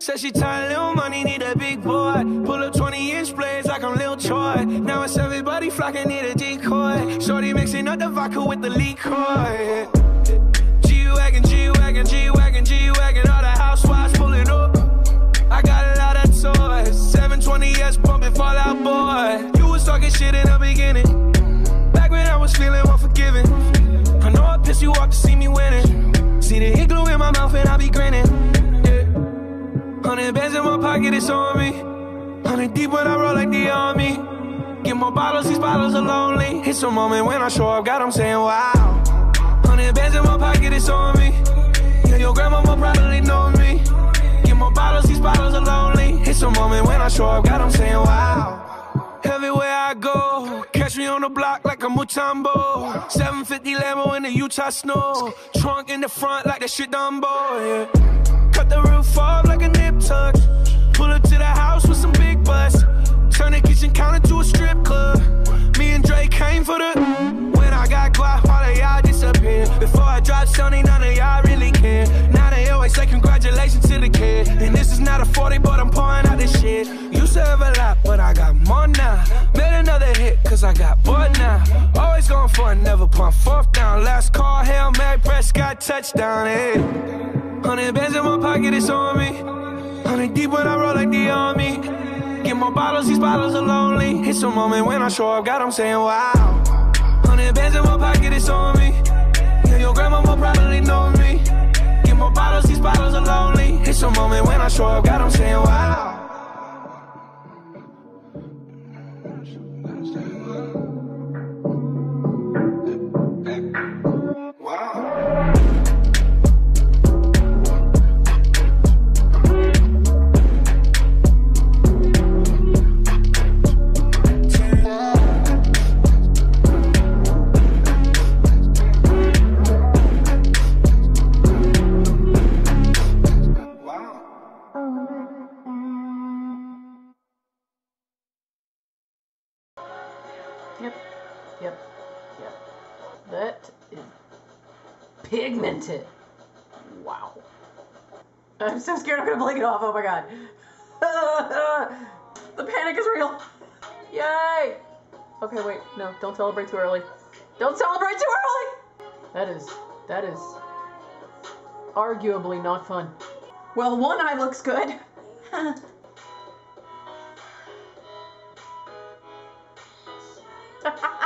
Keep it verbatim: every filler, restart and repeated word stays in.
Said she tired, little money, need a big boy. Pull up twenty inch blades like I'm Lil Troy. Now it's everybody flocking, need a decoy. Shorty mixing up the vodka with the liquor. G-Wagon, G-Wagon, G-Wagon, G-Wagon. All the housewives pulling up. I got a lot of toys. seven twenty S bumping Fallout Boy. You was talking shit in the beginning. Back when I was feeling unforgiving. I know I pissed you off to see me winning. See the hit glue in my mouth and I be grinning. Hundred bands in my pocket, it's on me. Hundred deep when I roll like the army. Get more bottles, these bottles are lonely. It's a moment when I show up, God, I'm saying wow. Hundred bands in my pocket, it's on me. Yeah, your grandmama probably know me. Get more bottles, these bottles are lonely. It's a moment when I show up, God, I'm saying wow. Everywhere I go, catch me on the block like a Mutombo. seven fifty Lambo in the Utah snow. Trunk in the front like that shit Dumbo, yeah. Cut the roof off like a nip tuck. Pull up to the house with some big butts. Turn the kitchen counter to a strip club. Me and Drake came for the. When I got guap, all of y'all disappeared. Before I dropped Sony, none of y'all really care. Now they always say congratulations to the kid. And this is not a forty, but I'm pouring out this shit. Used to have a lot, but I got more now. Made another hit, cause I got bored now. Always going for it, never punt fourth down. Last call, Hail Mary, Prescott, touchdown, eh? Hundred bands in my pocket, it's on me. Hundred deep when I roll like the army. Get more bottles, these bottles are lonely. It's a moment when I show up, God, I'm saying wow. Hundred bands in my pocket, it's on me. Yeah, your grandmama probably know me. Get more bottles, these bottles are lonely. It's a moment when I show up, God, I'm saying wow. Yep, yep, yep. That is pigmented. Wow. I'm so scared I'm gonna blink it off. Oh my god. The panic is real. Yay! Okay, wait. No, don't celebrate too early. Don't celebrate too early! That is, that is arguably not fun. Well, one eye looks good. Ha ha.